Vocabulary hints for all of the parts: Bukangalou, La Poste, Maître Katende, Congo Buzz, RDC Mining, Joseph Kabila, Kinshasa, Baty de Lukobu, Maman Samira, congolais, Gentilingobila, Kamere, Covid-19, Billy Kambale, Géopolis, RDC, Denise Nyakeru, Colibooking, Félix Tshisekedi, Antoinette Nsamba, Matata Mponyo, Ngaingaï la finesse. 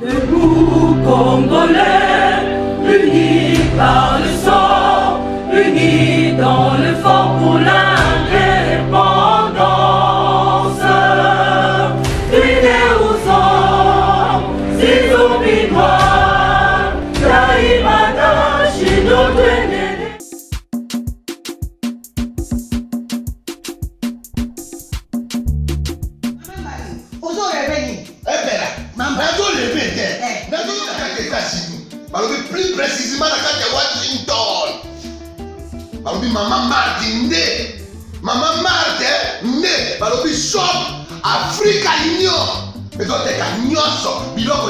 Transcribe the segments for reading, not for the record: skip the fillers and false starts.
Debout, Congolais, unis par le sang, unis dans le fort pour l'indépendance. Unis aux hommes, si nous binois, Taïmada, chez notre aîné. Aux hommes réveillés. Plus précisément la carte de Washington. Balobi maman Marthe né, maman Marthe né, balobi shop Africa Union. Mais toi t'es cagnonso, biloko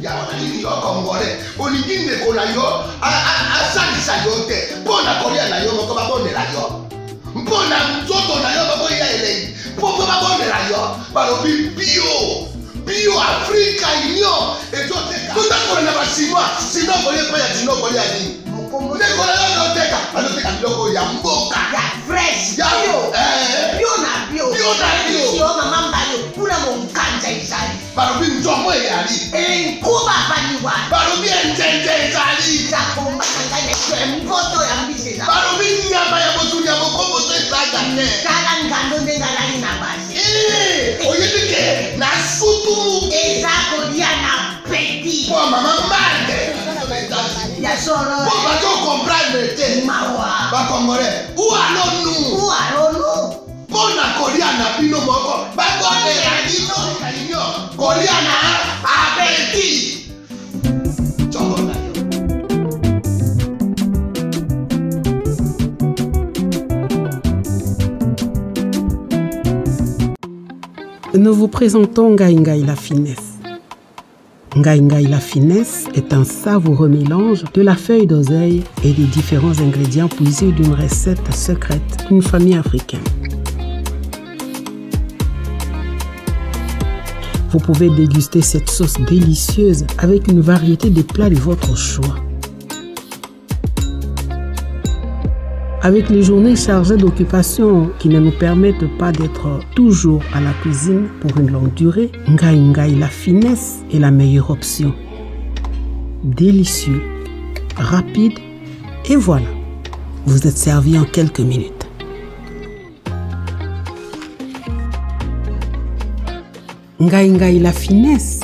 ya wanani yo Congolais. Olingi ndeko na yo, asalisa yo te. Mpona kolia na yo moko babondela yo. Mpona nzoto na yo baboya elei. Mpo babondela yo, balobi bio. Bio Africa Union et toi t'es quand on a pas chinois sinon on ne pas sinon on y a dit on est quand on a mboka ya fresh ya bio si on maman bayo pour la mon kanja izali barobi njomo yali en kuba baniwa barobi njenje izali ta komba kanja ne mpoto ya mbise barobi nyama ya botu ya bokombo to izaga ne kala ngando ne ngala na basi oyebike na sutu ezako dia na petit pour maman mande ya solo pour pas comprendre te mawa ba congolais ou alors nous pour na koriana bino moko ba kongolais bino kalino koriana a petit chongona. Nous vous présentons Ngaingaï la finesse. Ngaingaï la finesse est un savoureux mélange de la feuille d'oseille et des différents ingrédients puisés d'une recette secrète d'une famille africaine. Vous pouvez déguster cette sauce délicieuse avec une variété de plats de votre choix. Avec les journées chargées d'occupations qui ne nous permettent pas d'être toujours à la cuisine pour une longue durée, Ngaingaï la finesse est la meilleure option. Délicieux, rapide et voilà, vous êtes servi en quelques minutes. Ngaingaï la finesse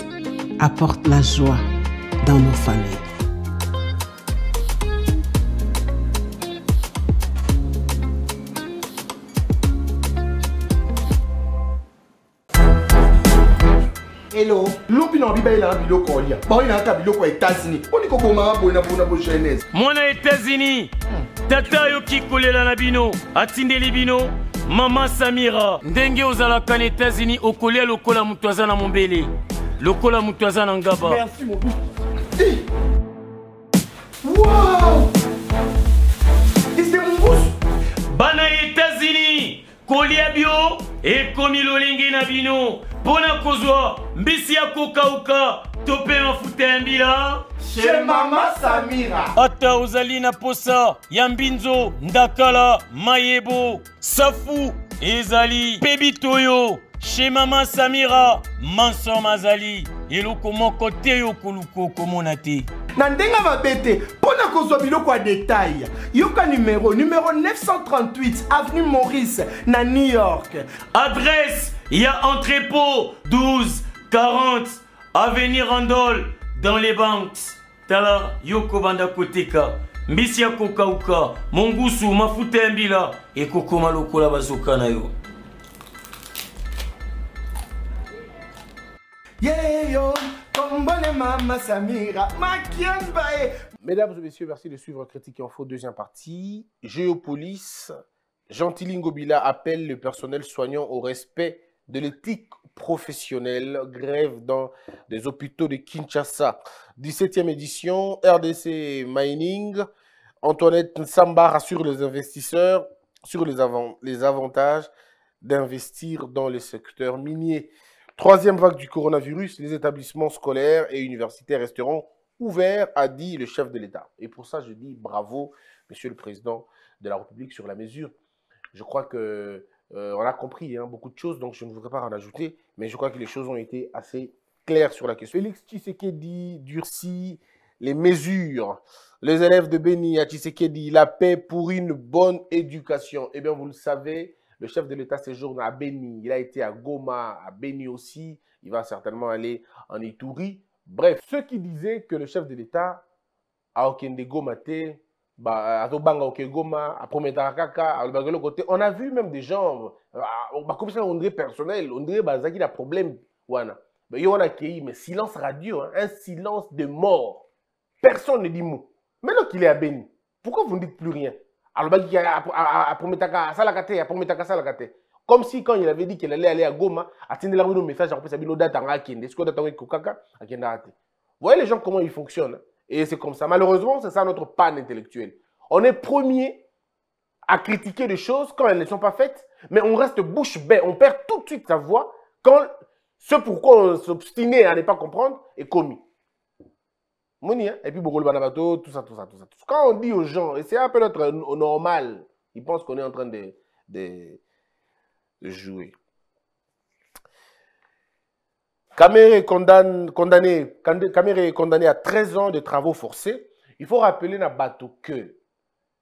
apporte la joie dans nos familles. Hello, l'opinion est là, il y a un États-Unis. On est comme un peu États-Unis. Tata yoki kole la nabino, atinde libino, maman Samira. Ndenge ozala kan États-Unis au kolé lokola mutwaza na mombele. Lokola mutwaza na ngaba. Merci mon bouche. Wow! Est-ce mon bouche? Bana États-Unis, kolé bio et komi lolingi nabino. Bona kozwa mbisi ya kokauka tope mafuta mbila chez maman Samira. Ata uzali na posa ya mbinzo ndakala mayebo safu ezali pebitoyo chez maman Samira manso mazali eloko moko te yo koluko komona te. Na ndenga mabete pona kozwa biloko ya détail yoka numéro 938 avenue Maurice na New York. Adresse il y a entrepôt 1240 avenue Randol dans les banques. Tala yoko banda koteka mbisi ya kokauka mongusu mafuta ya mbila ekokoma lokola bazoka na yo. Yeah yo, bonne maman Samira, Makienbae. Mesdames et messieurs, merci de suivre Critique Info, deuxième partie. Géopolis, Gentilingobila appelle le personnel soignant au respect de l'éthique professionnelle, grève dans des hôpitaux de Kinshasa. 17e édition, RDC Mining, Antoinette Nsamba rassure les investisseurs sur les avantages d'investir dans le secteur minier. 3e vague du coronavirus, les établissements scolaires et universitaires resteront ouverts, a dit le chef de l'État. Et pour ça, je dis bravo, monsieur le président de la République, sur la mesure. Je crois qu'on a compris beaucoup de choses, donc je ne voudrais pas en ajouter, mais je crois que les choses ont été assez clair sur la question. Félix Tshisekedi durcit les mesures. Les élèves de Beni à Tshisekedi, la paix pour une bonne éducation. Eh bien, vous le savez, le chef de l'État séjourne à Beni. Il a été à Goma, à Beni aussi. Il va certainement aller en Ituri. Bref, ceux qui disaient que le chef de l'État a Okende Goma, à Tobanga Okegoma, à Prometakaka, à Bagolo côté, on a vu même des gens, comme ça, on dirait personnel, on dirait Bazaki a problème. Il y en a qui mais silence radio, hein, un silence de mort. Personne ne dit mot. Maintenant qu'il est à Beni, pourquoi vous ne dites plus rien? Alors, Bagaki a Prometaka, à Salakate, à Prometaka, Salakate. Comme si quand il avait dit qu'il allait aller à Goma, à Tindela Runo message, après ça, Bilo Data, à Kende, Skoda Tangue Kokaka, à Kende Hate. Vous voyez les gens comment ils fonctionnent? Et c'est comme ça. Malheureusement, c'est ça notre panne intellectuelle. On est premier à critiquer des choses quand elles ne sont pas faites, mais on reste bouche bée. On perd tout de suite sa voix quand ce pourquoi on s'obstinait à ne pas comprendre est commis. Mouni, hein? Et puis, tout ça. Quand on dit aux gens, et c'est un peu notre normal, ils pensent qu'on est en train de jouer. Kamere est condamné à 13 ans de travaux forcés. Il faut rappeler na bato que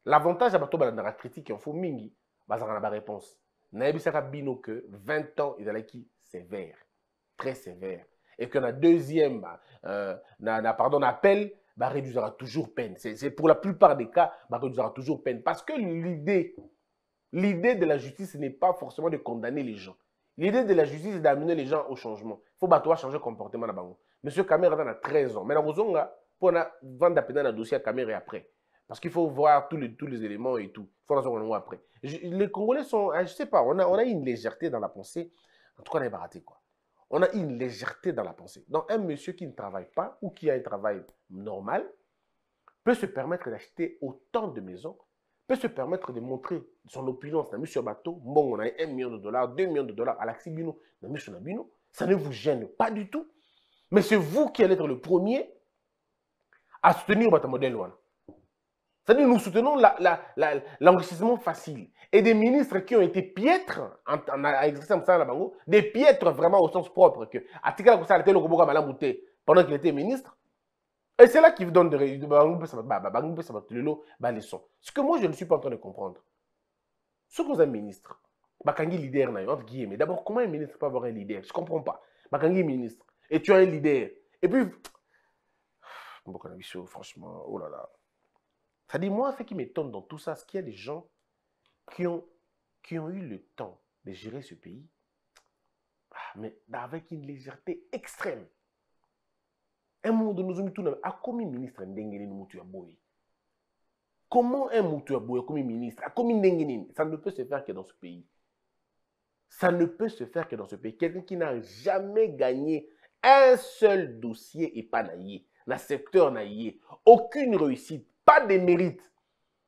l'avantage à bato dans la critique en faut mingi bazaka na ba réponse. Na yebisaka bino que 20 ans ezalaki sévère, très sévère et que la deuxième appel ba réduira toujours peine. C'est pour la plupart des cas ba réduira toujours peine parce que l'idée de la justice n'est pas forcément de condamner les gens. L'idée de la justice est d'amener les gens au changement. Il faut battre changer le comportement. Monsieur Kamere a 13 ans. Mais on a vendre un dossier à Kamere après. Parce qu'il faut voir tous les éléments et tout. Il faut les voir après. Les Congolais sont, je ne sais pas, on a une légèreté dans la pensée. En tout cas, on est baraté quoi. On a une légèreté dans la pensée. Donc un monsieur qui ne travaille pas ou qui a un travail normal peut se permettre d'acheter autant de maisons, peut se permettre de montrer son opulence. On a mis sur bateau, bon, on a 1 million de dollars, 2 millions de dollars à l'Axibino, on a mis sur l'Abino. Ça ne vous gêne pas du tout. Mais c'est vous qui allez être le premier à soutenir votre modèle. C'est-à-dire nous soutenons l'enrichissement facile. Et des ministres qui ont été piètres, en exerçant ça à la bango, des piètres vraiment au sens propre. Que Atikala Kosa a été le Koboka Malamouté pendant qu'il était ministre. Et c'est là qu'il donne des leçons. Ce que moi, je ne suis pas en train de comprendre. Ce qu'on a un ministre, Bakangi leader, mais d'abord, comment un ministre peut avoir un leader? Je ne comprends pas. Bakangi ministre, et tu as un leader. Et puis, franchement, oh là là. Ça dit, moi, ce qui m'étonne dans tout ça, c'est qu'il y a des gens qui ont eu le temps de gérer ce pays, mais avec une légèreté extrême. Un monde nous a mis tout à commis ministre Ndengeni Moutuaboui. Comment un Moutuaboui a commis ministre, a commis Ndengeni? Ça ne peut se faire que dans ce pays. Ça ne peut se faire que dans ce pays. Quelqu'un qui n'a jamais gagné un seul dossier et pas naillé. Le secteur naillé. Aucune réussite, pas de mérite.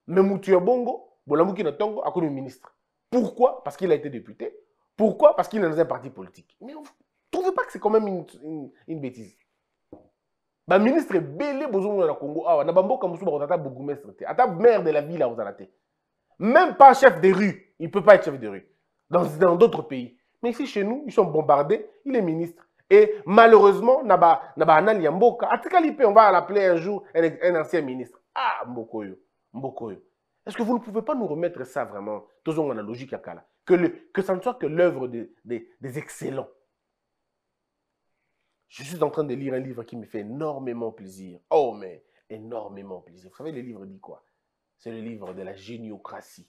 Mais Moutuabongo, Bolamouki Natongo a commis ministre. Pourquoi? Parce qu'il a été député. Pourquoi? Parce qu'il est dans un parti politique. Mais vous ne trouvez pas que c'est quand même une bêtise? Le ministre est belé bozoumou na Congo. Ah, na bambo kamoussou bakotata bourgmestre te. Ata maire de la ville à Ozalate. Même pas chef de rue. Il ne peut pas être chef de rue. Dans d'autres pays. Mais ici, chez nous, ils sont bombardés. Il est ministre. Et malheureusement, naba anali mboka. Atikalipe, on va l'appeler un jour un ancien ministre. Ah, mbokoyo. Mbokoyo. Est-ce que vous ne pouvez pas nous remettre ça vraiment? Toujours en logique à Kala. Que ça ne soit que l'œuvre des excellents. Je suis en train de lire un livre qui me fait énormément plaisir. Oh, mais énormément plaisir. Vous savez, le livre dit quoi? C'est le livre de la géniocratie.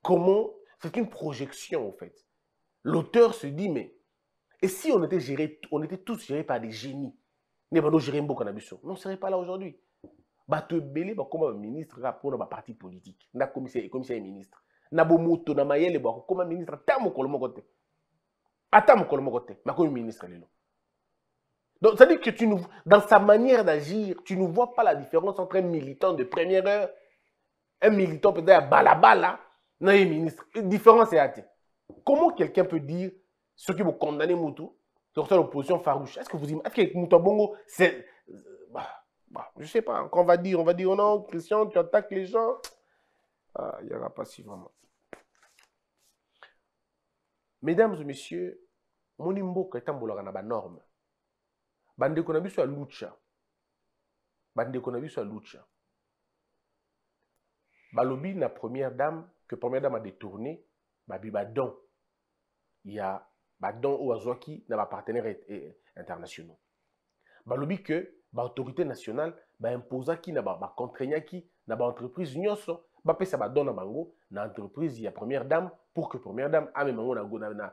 Comment? C'est une projection, en fait. L'auteur se dit, mais... Et si on était tous gérés par des génies? Non, on ne serait pas là aujourd'hui. Bato belé, comme un ministre, pour un parti politique. Un commissaire ministre. Un bomoto, un maïel, comme un ministre. Comme un ministre, donc, ça dit que dans sa manière d'agir, tu ne vois pas la différence entre un militant de première heure, un militant peut-être à balabala, non, un ministre. La différence est hâtée. Comment quelqu'un peut dire ceux qui vont condamner Moutou, sur l'opposition farouche? Est-ce que vous imaginez que Moutou Bongo, c'est. Je ne sais pas. Quand on va dire, oh non, Christian, tu attaques les gens. Ah, il n'y aura pas si vraiment. Mesdames et messieurs, mon imbo est un boulot à la norme. bandeko na biso ya Lucha, bandeko na biso ya Lucha, balobi na première dame que première dame a détourné babi badon, il y a badon ou azoaki na ba partenaires internationaux, balobi que ba autorité nationale ba imposa ki na ba contraigna ki na ba entreprise nyonso ba pesa badon na bango na entreprise ya première dame pour que première dame ame bango na go na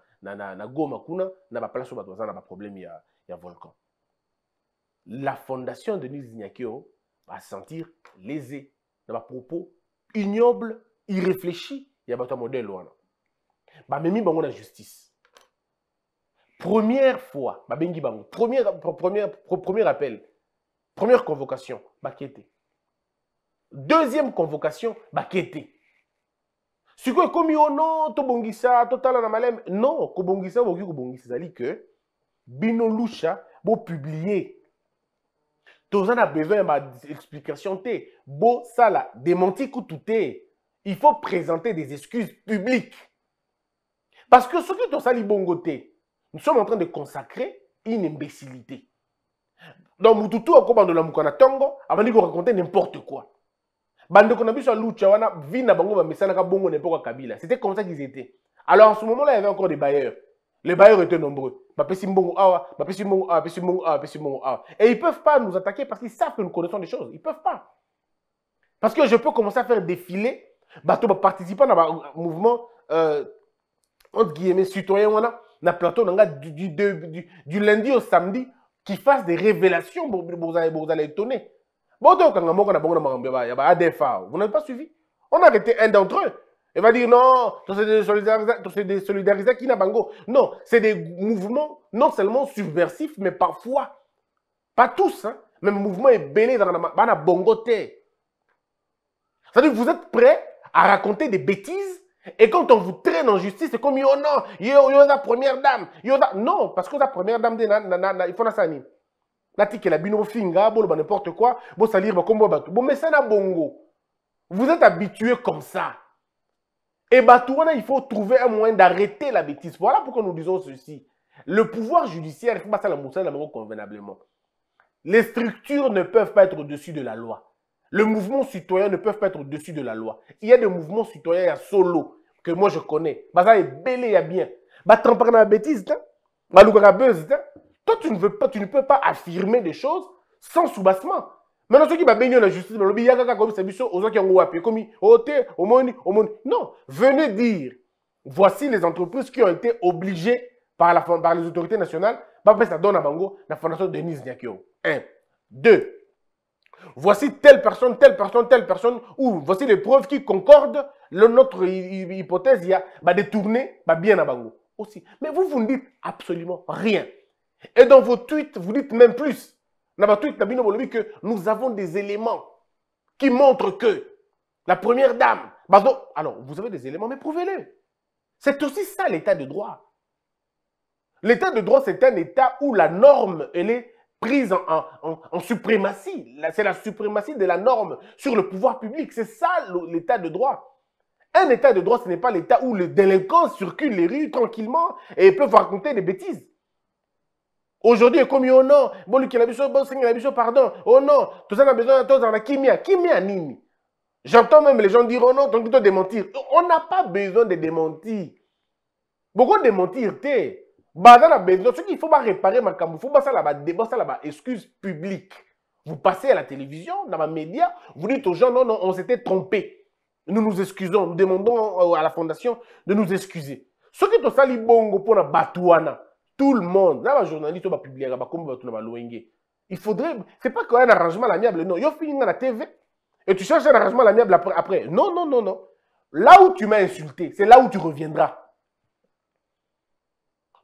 goma kuna na ba place ba tozana ba problème ya volcan. La fondation de Denise Nyakeru va sentir lésée dans les propos ignobles, irréfléchis. Il y a un modèle. Même si on a la justice. Première fois, premier appel, première convocation, bakete. Deuxième convocation, bakete. Si vous avez un nom, tobongisa, total na malem, non, kobongisa, kobongisa, c'est-à-dire que Bino Lucha, vous publiez. Tous on a besoin d'explications. Bon, ça là, démentir que tout est. Il faut présenter des excuses publiques. Parce que ce que tout ça est bongoté, nous sommes en train de consacrer une imbécilité. Donc, nous tout au commandant de la Mukanatongo, avant de raconter n'importe quoi. Bande qu'on a vu sur Luchawana, Vina Bango, mais ça n'a pas bon n'importe Kabila. C'était comme ça qu'ils étaient. Alors, en ce moment-là, il y avait encore des bailleurs. Les bailleurs étaient nombreux. Et ils ne peuvent pas nous attaquer parce qu'ils savent que nous connaissons des choses. Ils ne peuvent pas. Parce que je peux commencer à faire défiler participants à un mouvement entre guillemets citoyen on a na plateau du lundi au samedi qui fassent des révélations pour aller étonner. Bon donc vous n'avez pas suivi. On a arrêté un d'entre eux. Elle va dire non, c'est des solidarités qui n'a pas. Non, c'est des mouvements non seulement subversifs, mais parfois, pas tous, hein, mais le mouvement est belé dans la bongoté. C'est-à-dire que vous êtes prêts à raconter des bêtises et quand on vous traîne en justice, c'est comme oh non, il y a la première dame. Non, parce que la première dame, il faut la sanir. La tique, la binofinga, n'importe quoi, bon salir, bon, mais ça n'a bongo. Vous êtes habitués comme ça. Et Batouana, il faut trouver un moyen d'arrêter la bêtise. Voilà pourquoi nous disons ceci. Le pouvoir judiciaire, il faut passer à la moussane convenablement. Les structures ne peuvent pas être au-dessus de la loi. Le mouvement citoyen ne peut pas être au-dessus de la loi. Il y a des mouvements citoyens à solo que moi je connais. Ça est belé, il y a bien. T'en parles la bêtise, toi, tu ne veux pas, tu ne peux pas affirmer des choses sans soubassement. Maintenant, ceux qui m'ont béni la justice, ils ont comme servition aux gens qui ont appuyé, comme au monde. Non, venez dire, voici les entreprises qui ont été obligées par les autorités nationales, parce que ça donne à Bango la fondation de Denise Nyakeru. 1. 2. Voici telle personne, ou voici les preuves qui concordent, notre hypothèse, il y a détourné, bien à Bango aussi. Mais vous ne dites absolument rien. Et dans vos tweets, vous dites même plus. Que nous avons des éléments qui montrent que la première dame... Alors, vous avez des éléments, mais prouvez-les. C'est aussi ça l'état de droit. L'état de droit, c'est un état où la norme, elle est prise en suprématie. C'est la suprématie de la norme sur le pouvoir public. C'est ça l'état de droit. Un état de droit, ce n'est pas l'état où les délinquants circulent les rues tranquillement et peuvent raconter des bêtises. Aujourd'hui, comme oh non, bon lui qui a besoin, bon Seigneur a besoin, pardon, oh non, tout ça a besoin de la kimia nini. J'entends même les gens dire oh non, donc plutôt démentir. On n'a pas besoin de démentir. Pourquoi démentir t'es? Bah on a besoin. Ce qu'il faut pas réparer ma cam, faut pas ça là-bas, débat ça là-bas, excuse publique. Vous passez à la télévision, dans les médias, vous dites aux gens non, on s'était trompé. Nous nous excusons, nous demandons à la fondation de nous excuser. Ce qui est au sali bongo pour la batouana. Tout le monde, là, les journalistes vont publier, il faudrait, c'est pas qu'il y a un arrangement amiable, non. Il y a fini dans la TV et tu cherches un arrangement amiable après. Non. Là où tu m'as insulté, c'est là où tu reviendras.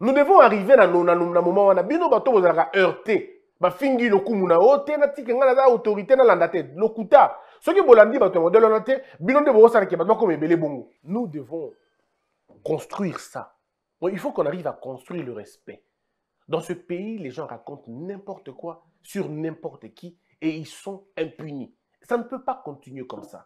Nous devons arriver dans le moment où on a bien heurté. Fingi le coup, on a ôté, on a autorité dans la tête. Le coup tard. Ceux qui m'ont dit, nous devons construire ça. Il faut qu'on arrive à construire le respect. Dans ce pays, les gens racontent n'importe quoi sur n'importe qui et ils sont impunis. Ça ne peut pas continuer comme ça.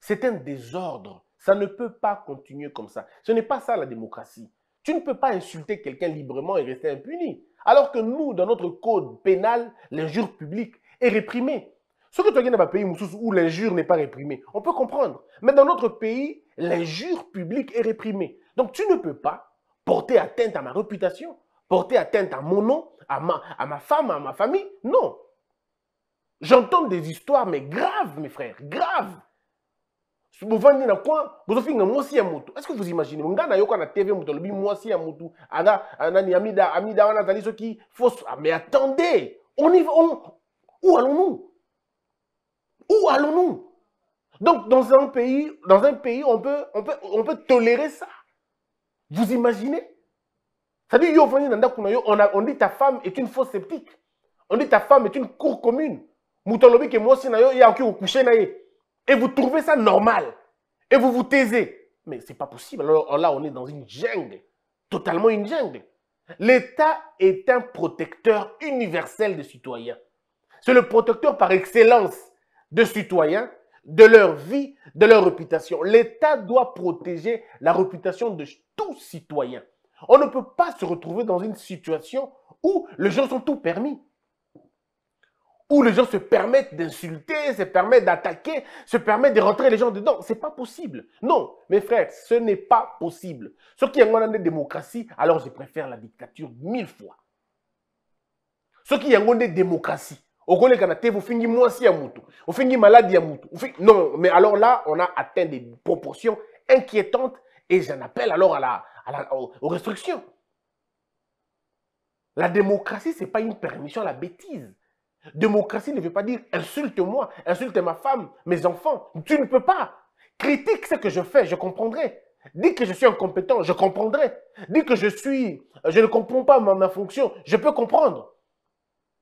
C'est un désordre. Ça ne peut pas continuer comme ça. Ce n'est pas ça la démocratie. Tu ne peux pas insulter quelqu'un librement et rester impuni. Alors que nous, dans notre code pénal, l'injure publique est réprimée. Ce que tu as dit dans un pays où l'injure n'est pas réprimée, on peut comprendre. Mais dans notre pays, l'injure publique est réprimée. Donc tu ne peux pas porter atteinte à ma réputation, porter atteinte à mon nom, à ma femme, à ma famille. Non. J'entends des histoires, mais graves, mes frères, graves. Est-ce que vous imaginez? Mais attendez, on y va, où allons-nous? Où allons-nous? Donc dans un pays, on peut tolérer ça. Vous imaginez? Ça dit, on dit ta femme est une fausse sceptique. On dit ta femme est une cour commune. Et vous trouvez ça normal. Et vous vous taisez. Mais c'est pas possible. Alors là, on est dans une jungle. Totalement une jungle. L'État est un protecteur universel des citoyens. C'est le protecteur par excellence des citoyens, de leur vie, de leur réputation. L'État doit protéger la réputation de tout citoyen. On ne peut pas se retrouver dans une situation où les gens sont tout permis. Où les gens se permettent d'insulter, se permettent d'attaquer, se permettent de rentrer les gens dedans. C'est pas possible. Non, mes frères, ce n'est pas possible. Ceux qui ont une démocratie, alors je préfère la dictature 1000 fois. Ceux qui ont une démocratie, au Congo, vous finissez moins si à Moutou, vous finissez maladie à Moutou. Non, mais alors là, on a atteint des proportions inquiétantes et j'en appelle alors aux restrictions. La démocratie, ce n'est pas une permission à la bêtise. Démocratie ne veut pas dire insulte-moi, insulte ma femme, mes enfants. Tu ne peux pas. Critique ce que je fais, je comprendrai. Dis que je suis incompétent, je comprendrai. Dis que je ne comprends pas ma fonction, je peux comprendre.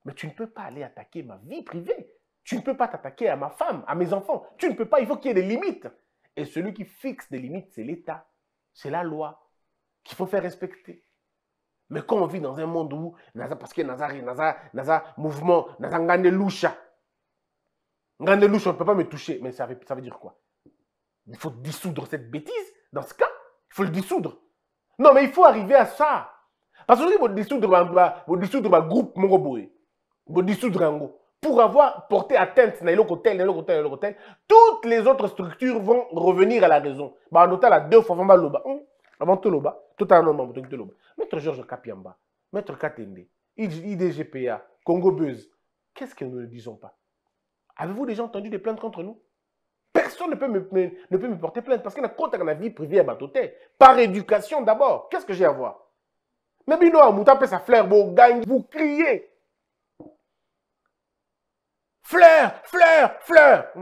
Mais tu ne peux pas aller attaquer ma vie privée. Tu ne peux pas t'attaquer à ma femme, à mes enfants. Tu ne peux pas, il faut qu'il y ait des limites. Et celui qui fixe des limites, c'est l'État. C'est la loi qu'il faut faire respecter. Mais quand on vit dans un monde où, parce que Naza mouvement, Naza Ngaingaï Lucha, on ne peut pas me toucher. Mais ça veut dire quoi? Il faut dissoudre cette bêtise. Dans ce cas, il faut le dissoudre. Non, mais il faut arriver à ça. Parce que vous dissoudre un groupe Mongoboé, vous dissoudre un groupe. Pour avoir porté atteinte à l'hôtel, toutes les autres structures vont revenir à la raison. Bah, on a deux fois, avant tout l'oba, tout un homme, Maître Georges Kapiamba, Maître Katende, IDGPA, Congo Buzz, qu'est-ce que nous ne disons pas? Avez-vous déjà entendu des plaintes contre nous? Personne ne peut me porter plainte parce qu'il y a contre la vie privée à Batoté. Par éducation d'abord, qu'est-ce que j'ai à voir? Mais bien, vous tapez sa fleur, vous gagnez, vous criez. Fleur, fleur, fleur.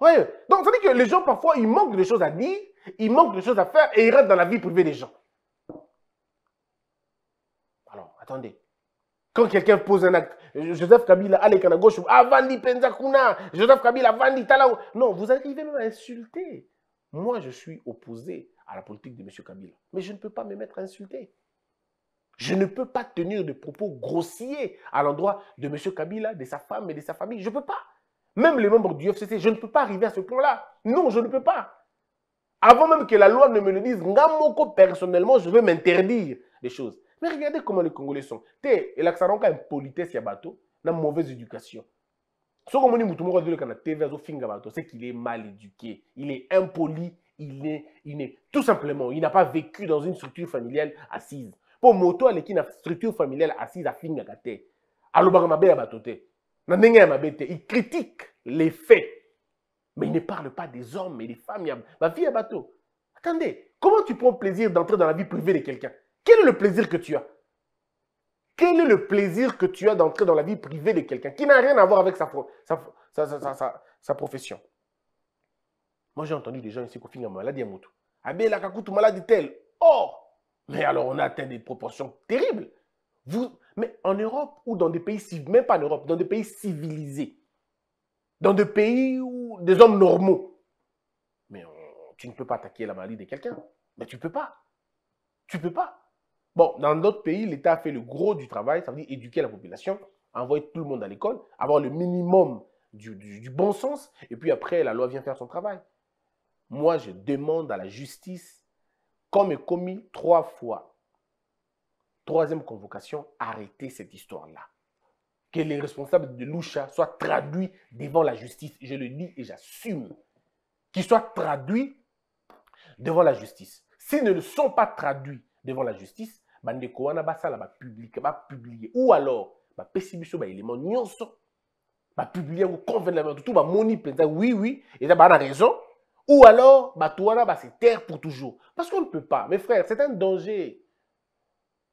Ouais. Donc, ça veut dire que les gens, parfois, ils manquent de choses à dire. Il manque de choses à faire et il rentre dans la vie privée des gens. Alors, attendez. Quand quelqu'un pose un acte, Joseph Kabila, allez, à gauche, Avandi Penzakouna, Joseph Kabila, Avandi Talao. Non, vous arrivez même à insulter. Moi, je suis opposé à la politique de M. Kabila. Mais je ne peux pas me mettre à insulter. Je ne peux pas tenir de propos grossiers à l'endroit de M. Kabila, de sa femme et de sa famille. Je ne peux pas. Même les membres du FCC, je ne peux pas arriver à ce point-là. Non, je ne peux pas. Avant même que la loi ne me le dise, Ngamoko, personnellement, je veux m'interdire des choses. Mais regardez comment les Congolais sont. T'es, et l'accent a une politesse, il y a bateau, une mauvaise éducation. Ce qu'on dit, c'est qu'il est mal éduqué, il est impoli, il est tout simplement, il n'a pas vécu dans une structure familiale assise. Pour moto, il y a une structure familiale assise à Fingagate. Il critique les faits. Mais il ne parle pas des hommes et des femmes. Ma vie à bateau. Attendez, comment tu prends plaisir d'entrer dans la vie privée de quelqu'un? Quel est le plaisir que tu as? Quel est le plaisir que tu as d'entrer dans la vie privée de quelqu'un qui n'a rien à voir avec sa profession? Moi, j'ai entendu des gens ici qui finissent en maladie à moto. Abé la kakoutou maladie telle. Oh! Mais alors, on a atteint des proportions terribles. Mais en Europe ou dans des pays, même pas en Europe, dans des pays civilisés, dans des pays où des hommes normaux. Mais tu ne peux pas attaquer la maladie de quelqu'un. Mais tu ne peux pas. Tu ne peux pas. Bon, dans d'autres pays, l'État a fait le gros du travail, ça veut dire éduquer la population, envoyer tout le monde à l'école, avoir le minimum du bon sens, et puis après, la loi vient faire son travail. Moi, je demande à la justice qu'on m'ait commis 3 fois Troisième convocation, arrêtez cette histoire-là. Que les responsables de Lucha soient traduits devant la justice. Je le dis et j'assume. Qu'ils soient traduits devant la justice. S'ils ne le sont pas traduits devant la justice, Bandekoana Basala va publier. Ou alors, Pessimisho va élément nyonso, va publier ou convenablement tout, va moni penza oui, et ça va avoir raison. Ou alors, Batouana va se taire pour toujours. Parce qu'on ne peut pas. Mes frères, c'est un danger.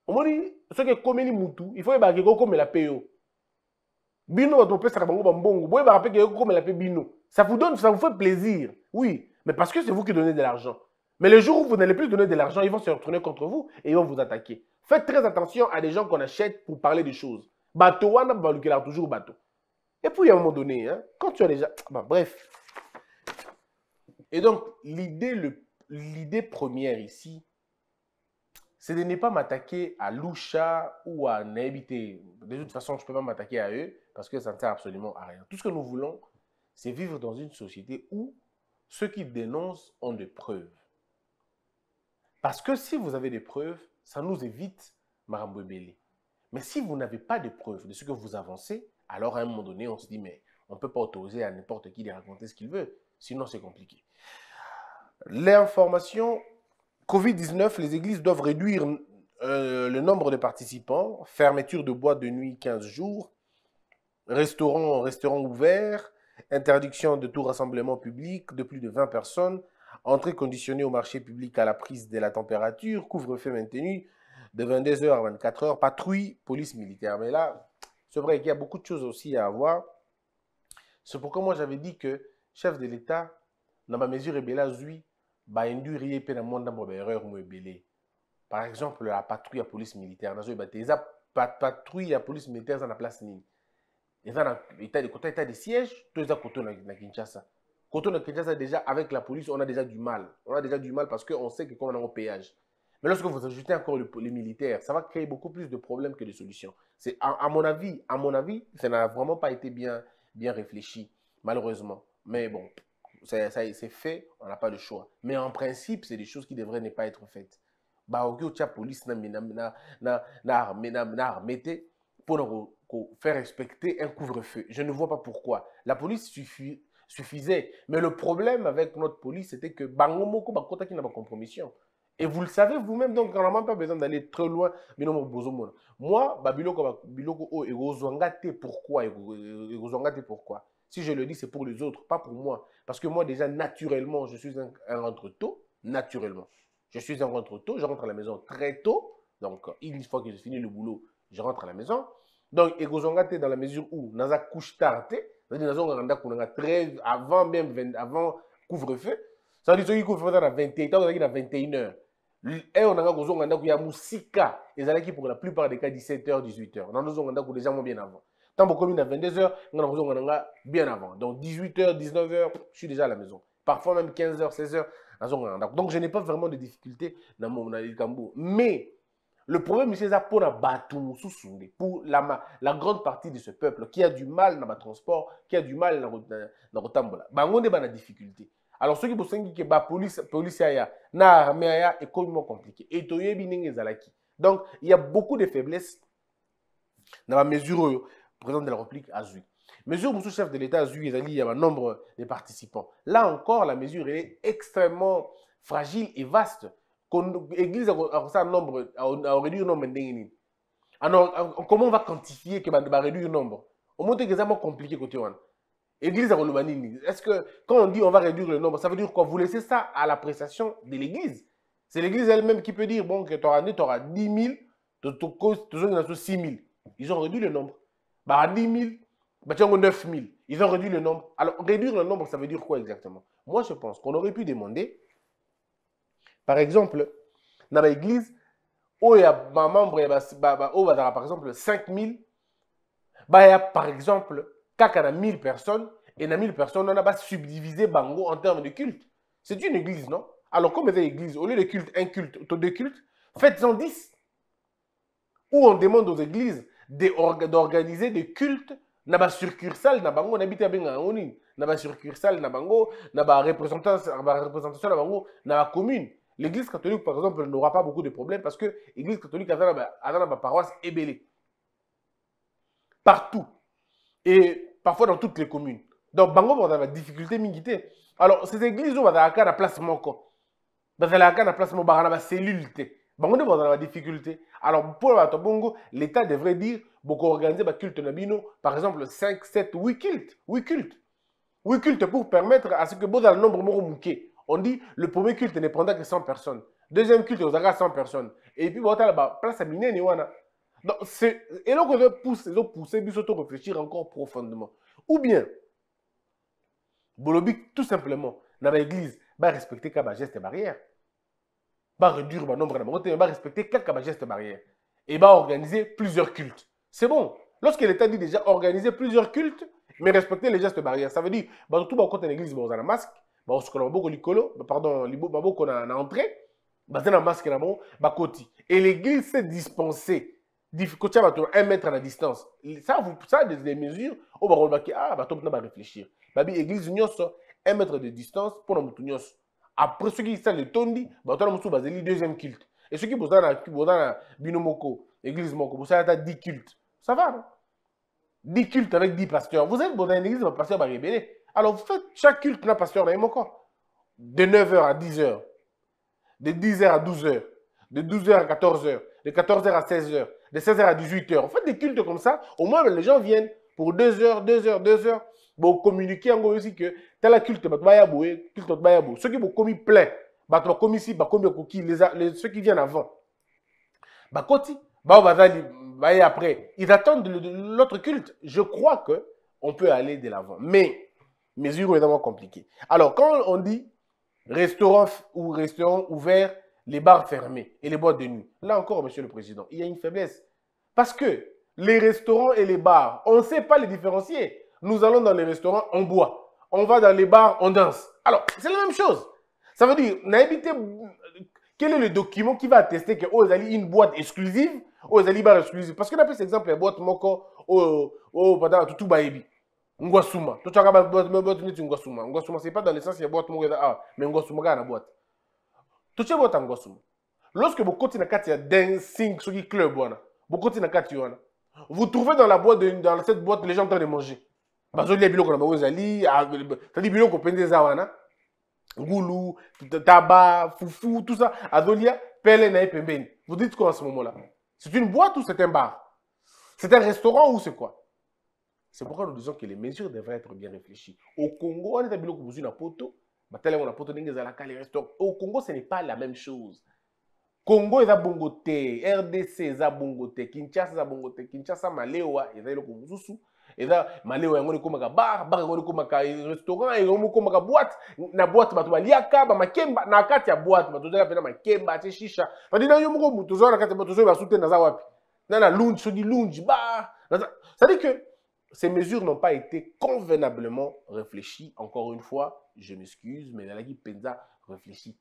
On m'a dit, ce qui est comme les moutou, il faut que vous comme la PO. Bino va tromper ça, ça vous donne, ça vous fait plaisir. Oui, mais parce que c'est vous qui donnez de l'argent. Mais le jour où vous n'allez plus donner de l'argent, ils vont se retourner contre vous et ils vont vous attaquer. Faites très attention à des gens qu'on achète pour parler des choses. Bateau, on a toujours bateau. Et puis, à un moment donné, hein, quand tu as déjà... Bah, bref. Et donc, l'idée première ici, c'est de ne pas m'attaquer à Lucha ou à Naïbité. De toute façon, je ne peux pas m'attaquer à eux parce que ça ne sert absolument à rien. Tout ce que nous voulons, c'est vivre dans une société où ceux qui dénoncent ont des preuves. Parce que si vous avez des preuves, ça nous évite Marambouébélé. Mais si vous n'avez pas de preuves de ce que vous avancez, alors à un moment donné, on se dit, mais on ne peut pas autoriser à n'importe qui de raconter ce qu'il veut. Sinon, c'est compliqué. L'information Covid-19, les églises doivent réduire le nombre de participants. Fermeture de boîtes de nuit 15 jours. Restaurants ouverts. Interdiction de tout rassemblement public de plus de 20 personnes. Entrée conditionnée au marché public à la prise de la température. Couvre-feu maintenu de 22h à 24h. Patrouille, police militaire. Mais là, c'est vrai qu'il y a beaucoup de choses aussi à avoir. C'est pourquoi moi, j'avais dit que chef de l'État, dans ma mesure, il y a des par exemple, la patrouille à police militaire. La patrouille à police militaire, c'est la place Nîmes. Ils ont l'état de siège, tous les côtés de Kinshasa. Côté de Kinshasa, déjà, avec la police, on a déjà du mal. On a déjà du mal parce qu'on sait que quand on est au péage. Mais lorsque vous ajoutez encore les militaires, ça va créer beaucoup plus de problèmes que de solutions. C'est, à mon avis, ça n'a vraiment pas été bien réfléchi, malheureusement. Mais bon, c'est fait, on n'a pas le choix. Mais en principe, c'est des choses qui devraient ne pas être faites. La police n'a armé pour faire respecter un couvre-feu. Je ne vois pas pourquoi. La police suffisait. Mais le problème avec notre police, c'était que Bangomoko Bakota qui n'a pas de compromission. Et vous le savez vous-même, donc on n'a même pas besoin d'aller très loin. Moi, pourquoi? Si je le dis, c'est pour les autres, pas pour moi. Parce que moi, déjà, naturellement, je suis un rentre-tôt. Naturellement. Je suis un rentre-tôt. Je rentre à la maison très tôt. Donc, une fois que j'ai fini le boulot, je rentre à la maison. Donc, Egozongate, dans la mesure où, Naza couche tard, c'est-à-dire avant couvre-feu, ça veut dire qu'il couvre-feu à 21h. Et on a Egozonganda où il y a Moussika, et ça pour la plupart des cas 17h, 18h. Dans Egozonganda où déjà moins bien avant. Tant que commune à 22h, on a bien avant. Donc 18h, 19h, je suis déjà à la maison. Parfois même 15h, 16h. Donc je n'ai pas vraiment de difficultés dans mon Kambo. Mais le problème, c'est pour la grande partie de ce peuple qui a du mal dans le transport, qui a du mal dans le tambola. On est dans la difficulté. Alors ceux qui pensent que la police est armée est compliqué. Donc il y a beaucoup de faiblesses dans la mesure président de la République à Zui. Mesure monsieur chef de l'État à Zui, il y a un nombre de participants. Là encore, la mesure est extrêmement fragile et vaste. L'église a un nombre, a réduit le nombre. Alors, comment on va quantifier que va réduire le nombre? Au moins, c'est moins compliqué côté one. L'église a renommé. Est-ce que quand on dit on va réduire le nombre, ça veut dire quoi? Vous laissez ça à l'appréciation de l'église. C'est l'église elle-même qui peut dire bon que tu auras 10 000, tu auras 6 000. Ils ont réduit le nombre. Bah 10 000, bah 9 000. Ils ont réduit le nombre. Alors, réduire le nombre, ça veut dire quoi exactement? Moi, je pense qu'on aurait pu demander, par exemple, dans l'église, où il y a un membre, par exemple, 5 000, bah, il y a, par exemple, 1000 personnes, et dans 1000 personnes, on a subdivisé Bango en termes de culte. C'est une église, non? Alors, comme c'est l'église, au lieu de culte, un culte, deux cultes, faites-en 10. Où on demande aux églises d'organiser des cultes dans la succursale, dans la représentation, dans la commune, L'église catholique, par exemple, n'aura pas beaucoup de problèmes parce que l'église catholique a dans la paroisse ébellée. Partout. Et parfois dans toutes les communes. Donc, Bango va avoir la difficulté mingité. Alors, ces églises ont un placement. Ils ont un placement dans la cellule. Bango va avoir la difficulté. Alors, pour l'État devrait dire beaucoup organiser le culte nabino, par exemple, 5, 7, 8 cultes. 8 cultes. 8 cultes pour permettre à ce que dans le nombre de on dit le premier culte ne prendra que 100 personnes. Deuxième culte, on aura 100 personnes. Et puis, on a place à miner. Donc, et donc, on veut pousser, puis surtout réfléchir encore profondément. Ou bien, Bolobic, tout simplement, dans l'église, va respecter quelques gestes et barrières. Va réduire le nombre de morts, va respecter quelques gestes et barrières. Et va organiser plusieurs cultes. C'est bon. Lorsque l'État dit déjà organiser plusieurs cultes, mais respecter les gestes et barrières, ça veut dire, surtout quand on a l'église, on a un masque. Bah, on a beaucoup de colo, pardon, on a entré, on a un masque là, on a côté. Et l'église s'est dispensée, côté à 1 mètre à la distance. Ça, des mesures, on va réfléchir. L'église a 1 mètre de distance pour nous. Après, ceux qui sont le tondi, on a un deuxième culte. Et ceux qui ont un binomoko, l'église moko, vous savez, 10 cultes. Ça va, non? 10 cultes avec 10 pasteurs. Vous êtes dans une église, le pasteur va révéler. Alors, vous faites chaque culte, le pasteur est encore. De 9h à 10h, de 10h à 12h, de 12h à 14h, de 14h à 16h, de 16h à 18h. Vous faites des cultes comme ça, au moins les gens viennent pour 2h, 2h, 2h. Vous communiquez aussi que tel culte, ceux qui ont commis plein, ceux qui viennent avant, après, ils attendent l'autre culte. Je crois qu'on peut aller de l'avant. Mais mesure évidemment compliquée. Alors, quand on dit restaurant ou restaurant ouvert, les bars fermés et les boîtes de nuit, là encore, monsieur le président, il y a une faiblesse. Parce que les restaurants et les bars, on ne sait pas les différencier. Nous allons dans les restaurants, on boit. On va dans les bars, on danse. Alors, c'est la même chose. Ça veut dire, quel est le document qui va attester que vous allez une boîte exclusive ou vous allez bar exclusive? Parce que d'après cet exemple, la boîte Moko, Toutou Baébi. Ngwasuma. Tout ça, Ngwasuma. Ngwasuma, c'est pas dans l'essence, il y a boîte, mais Ngwasuma, il y a la boîte. Tout ça, boîte Ngwasuma. Lorsque vous continuez à faire dancing, ce qui club, vous continuez à faire, vous trouvez dans la boîte, dans cette boîte, les gens en train de manger. Parce que les bilons qu'on a mangé, c'est-à-dire bilons qu'on pende zawana, goulou, tabac, foufou, tout ça, azolia, pelle na epembeni. Vous dites quoi en ce moment-là? C'est une boîte ou c'est un bar? C'est un restaurant ou c'est quoi? C'est pourquoi nous disons que les mesures devraient être bien réfléchies. Au Congo, on est à Biloko Buzuna Poto, on a Poto Nengezalaka, les restaurants. Au Congo, ce n'est pas la même chose. Congo est à Bongote, RDC est à Bongote, Kinshasa est à Bongote, Kinshasa Malewa est à Biloko Buzusu, et là Malewa est à bar, bar est à restaurant, et à boîte, na boîte bato liaka, ba makemba, na kati ya boîte bato dela pena makemba, te shisha. Tandis na yo moko mutu zo na kati bato zo ba soute na za wapi. Na na lunch, so di lunch bar. Ça dit que ces mesures n'ont pas été convenablement réfléchies. Encore une fois, je m'excuse, mais la Penza réfléchit.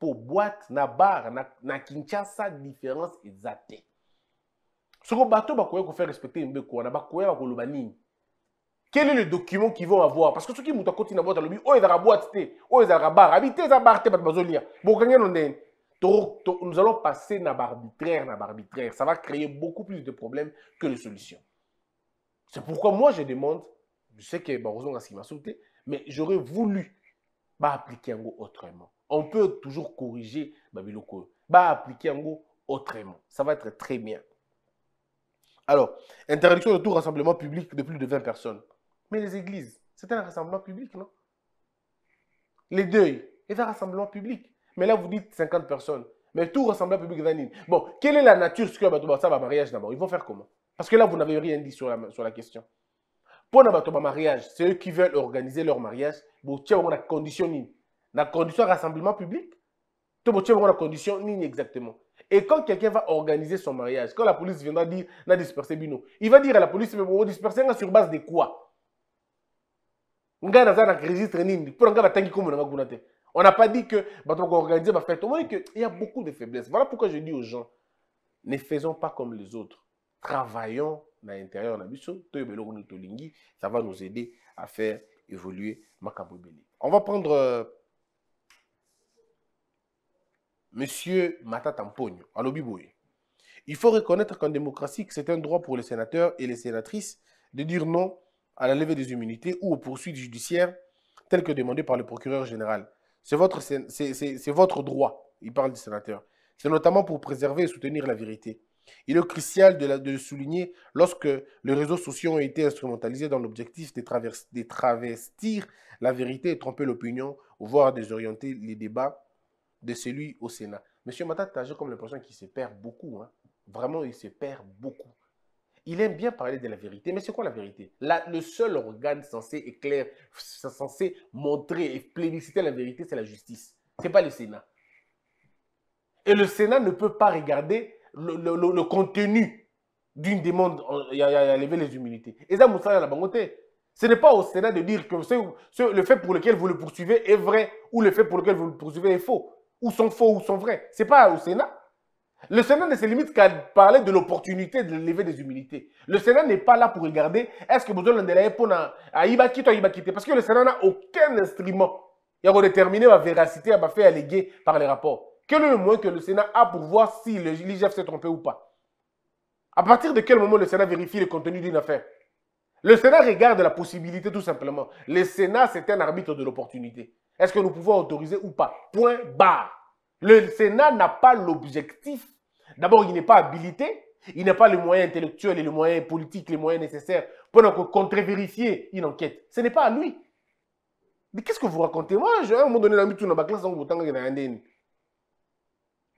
Pour boîte, na bar, na Kinshasa, différence exacte. Ce qu'on bateau, qu'on fait respecter une béco, quel est le document qu'ils vont avoir? Parce que ceux qui m'ont continué à boire, ils ont la boîte, ils ont la bar, habitez la bar, nous allons passer na barbitraire, na barbitraire. Ça va créer beaucoup plus de problèmes que de solutions. C'est pourquoi moi je demande, je sais que Barroso a ce qui m'a sauté, mais j'aurais voulu appliquer un mot autrement. On peut toujours corriger Babiloko, appliquer un mot autrement. Ça va être très bien. Alors, interdiction de tout rassemblement public de plus de 20 personnes. Mais les églises, c'est un rassemblement public, non? Les deuils, c'est un rassemblement public. Mais là, vous dites 50 personnes. Mais tout rassemblement public, vanille. Bon, quelle est la nature ce que ça va mariage d'abord? Ils vont faire comment? Parce que là, vous n'avez rien dit sur la question. Pour le mariage, c'est eux qui veulent organiser leur mariage. On a conditionné. On a condition rassemblement public. On a conditionné exactement. Et quand quelqu'un va organiser son mariage, quand la police viendra dire, on a dispersé Bino, il va dire à la police, mais on disperser sur base de quoi? On n'a pas dit que on organiser ma fête. Il y a beaucoup de faiblesses. Voilà pourquoi je dis aux gens, ne faisons pas comme les autres. Travaillons à l'intérieur de la, ça va nous aider à faire évoluer Makabobeli. On va prendre Monsieur Matata Mponyo, à l'Obiboé. Il faut reconnaître qu'en démocratie, c'est un droit pour les sénateurs et les sénatrices de dire non à la levée des immunités ou aux poursuites judiciaires telles que demandées par le procureur général. C'est votre droit, il parle du sénateur. C'est notamment pour préserver et soutenir la vérité. Il est crucial de le souligner lorsque les réseaux sociaux ont été instrumentalisés dans l'objectif de travestir la vérité et tromper l'opinion, voire désorienter les débats de celui au Sénat. Monsieur Matata, j'ai comme l'impression qu'il se perd beaucoup. Hein. Vraiment, il se perd beaucoup. Il aime bien parler de la vérité, mais c'est quoi la vérité? Le seul organe censé éclairer, censé montrer et plébisciter la vérité, c'est la justice. Ce n'est pas le Sénat. Et le Sénat ne peut pas regarder le contenu d'une demande à lever les immunités. Et ça, Moussa, la bangote. Ce n'est pas au Sénat de dire que le fait pour lequel vous le poursuivez est vrai ou le fait pour lequel vous le poursuivez est faux ou sont vrais. Ce n'est pas au Sénat. Le Sénat ne se limite qu'à parler de l'opportunité de lever des immunités. Le Sénat n'est pas là pour regarder est-ce que vous avez l'endélai pour Ibakito. Parce que le Sénat n'a aucun instrument. Il a déterminé la véracité à fait alléguée par les rapports. Quel est le moyen que le Sénat a pour voir si l'IGF s'est trompé ou pas? À partir de quel moment le Sénat vérifie le contenu d'une affaire? Le Sénat regarde la possibilité tout simplement. Le Sénat, c'est un arbitre de l'opportunité. Est-ce que nous pouvons autoriser ou pas? Point barre. Le Sénat n'a pas l'objectif. D'abord, il n'est pas habilité. Il n'a pas les moyens intellectuels et les moyens politiques, les moyens nécessaires pour contre-vérifier une enquête. Ce n'est pas à lui. Mais qu'est-ce que vous racontez? Moi, à un moment donné, dans ma classe, on dit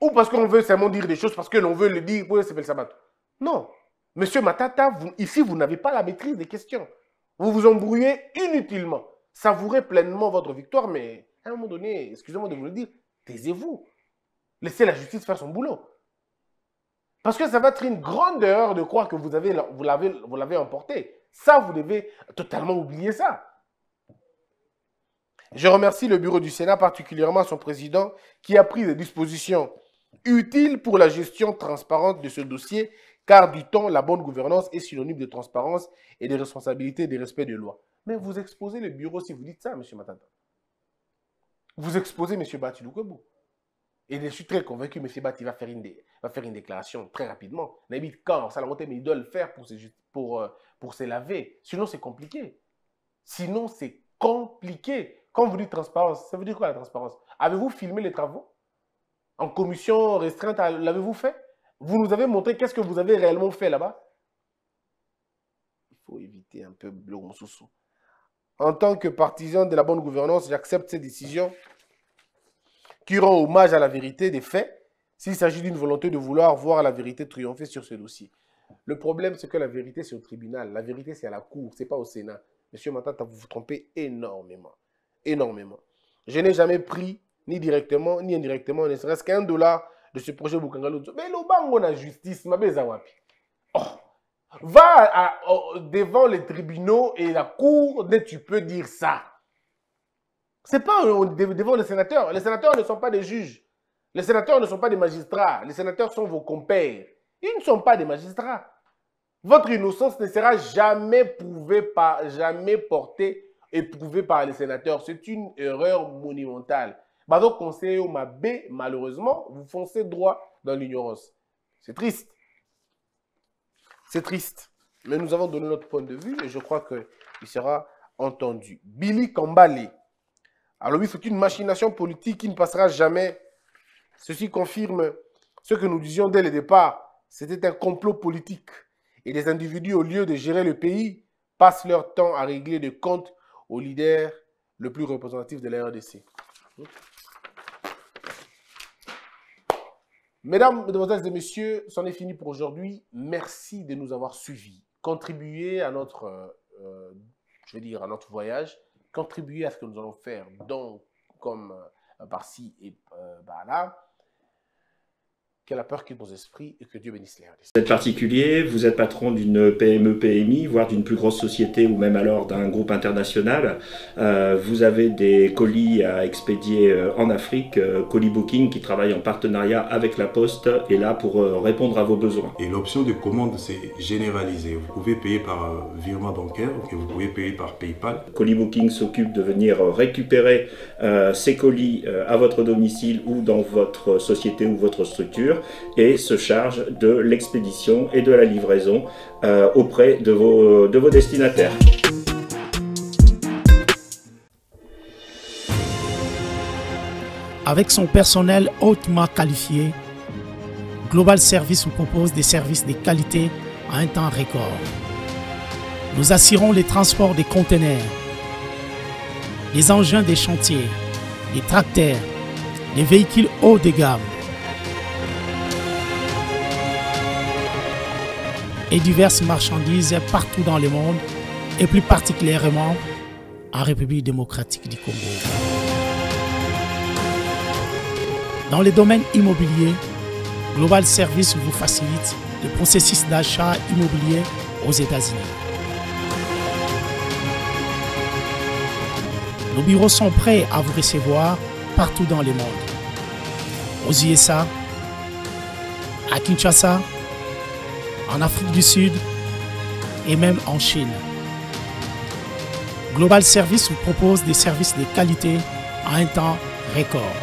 ou parce qu'on veut seulement dire des choses, parce que l'on veut le dire, pour s'appeler Sabato. Non. Monsieur Matata, vous, ici, vous n'avez pas la maîtrise des questions. Vous vous embrouillez inutilement. Savourez pleinement votre victoire, mais à un moment donné, excusez-moi de vous le dire, taisez-vous. Laissez la justice faire son boulot. Parce que ça va être une grande erreur de croire que vous l'avez emporté. Ça, vous devez totalement oublier ça. Je remercie le bureau du Sénat, particulièrement son président, qui a pris des dispositions utile pour la gestion transparente de ce dossier, car du temps, la bonne gouvernance est synonyme de transparence et de responsabilité et de respect des lois. Mais vous exposez le bureau si vous dites ça, M. Matata. Vous exposez M. Baty de Lukobu. Et je suis très convaincu, M. Baty va faire une déclaration très rapidement. N'habite quand ça l'a monté, mais il doit le faire pour se laver. Sinon, c'est compliqué. Sinon, c'est compliqué. Quand vous dites transparence, ça veut dire quoi la transparence? Avez-vous filmé les travaux? En commission restreinte, l'avez-vous fait? Vous nous avez montré qu'est-ce que vous avez réellement fait là-bas? Il faut éviter un peu le monsoussou. En tant que partisan de la bonne gouvernance, j'accepte ces décisions qui rendent hommage à la vérité des faits s'il s'agit d'une volonté de vouloir voir la vérité triompher sur ce dossier. Le problème, c'est que la vérité, c'est au tribunal. La vérité, c'est à la cour, c'est pas au Sénat. Monsieur Matata, vous vous trompez énormément. Énormément. Je n'ai jamais pris ni directement, ni indirectement, ne serait-ce qu'un $1 de ce projet Bukangalou. Mais l'Obango n'a justice, ma Bezawapi. Oh, devant les tribunaux et la cour, dès tu peux dire ça. C'est pas devant les sénateurs. Les sénateurs ne sont pas des juges. Les sénateurs ne sont pas des magistrats. Les sénateurs sont vos compères. Ils ne sont pas des magistrats. Votre innocence ne sera jamais prouvée par, jamais portée et prouvée par les sénateurs. C'est une erreur monumentale. Bado conseiller au Mabé, malheureusement, vous foncez droit dans l'ignorance. C'est triste. C'est triste. Mais nous avons donné notre point de vue et je crois qu'il sera entendu. Billy Kambale. Alors oui, c'est une machination politique qui ne passera jamais. Ceci confirme ce que nous disions dès le départ. C'était un complot politique. Et les individus, au lieu de gérer le pays, passent leur temps à régler des comptes au leader le plus représentatif de la RDC. Mesdames, mesdemoiselles et messieurs, c'en est fini pour aujourd'hui. Merci de nous avoir suivis. Contribuez à notre, à notre voyage. Contribuez à ce que nous allons faire, donc, comme par-ci et par-là. que la peur quitte nos esprits et que Dieu bénisse les RDC. Vous êtes particulier, vous êtes patron d'une PME, PMI, voire d'une plus grosse société ou même alors d'un groupe international. Vous avez des colis à expédier en Afrique. Colibooking, qui travaille en partenariat avec La Poste, est là pour répondre à vos besoins. Et l'option de commande, c'est généralisé. Vous pouvez payer par virement bancaire et vous pouvez payer par PayPal. Colibooking s'occupe de venir récupérer ces colis à votre domicile ou dans votre société ou votre structure, et se charge de l'expédition et de la livraison auprès de vos destinataires. Avec son personnel hautement qualifié, Global Service vous propose des services de qualité à un temps record. Nous assurons les transports des conteneurs, les engins des chantiers, les tracteurs, les véhicules haut de gamme, et diverses marchandises partout dans le monde, et plus particulièrement en République démocratique du Congo. Dans le domaine immobilier, Global Service vous facilite le processus d'achat immobilier aux États-Unis. Nos bureaux sont prêts à vous recevoir partout dans le monde. Aux USA, à Kinshasa, en Afrique du Sud et même en Chine. Global Service vous propose des services de qualité à un temps record.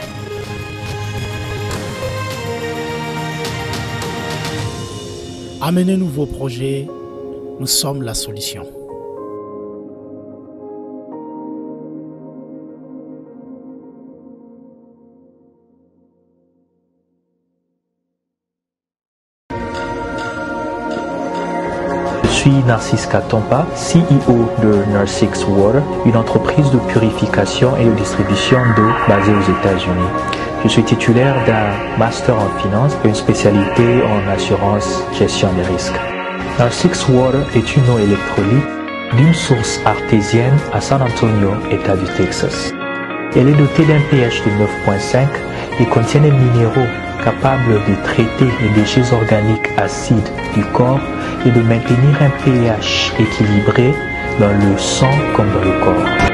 Amenez-nous vos projets, nous sommes la solution. Je suis Narcisa Tompa, CEO de Narsix Water, une entreprise de purification et de distribution d'eau basée aux États-Unis. Je suis titulaire d'un master en finance et une spécialité en assurance gestion des risques. Narsix Water est une eau électrolyte d'une source artésienne à San Antonio, État du Texas. Elle est dotée d'un pH de 9.5 et contient des minéraux capable de traiter les déchets organiques acides du corps et de maintenir un pH équilibré dans le sang comme dans le corps.